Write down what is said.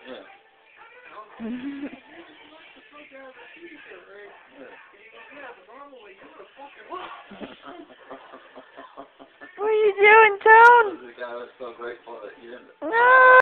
What are you doing, Tone? No!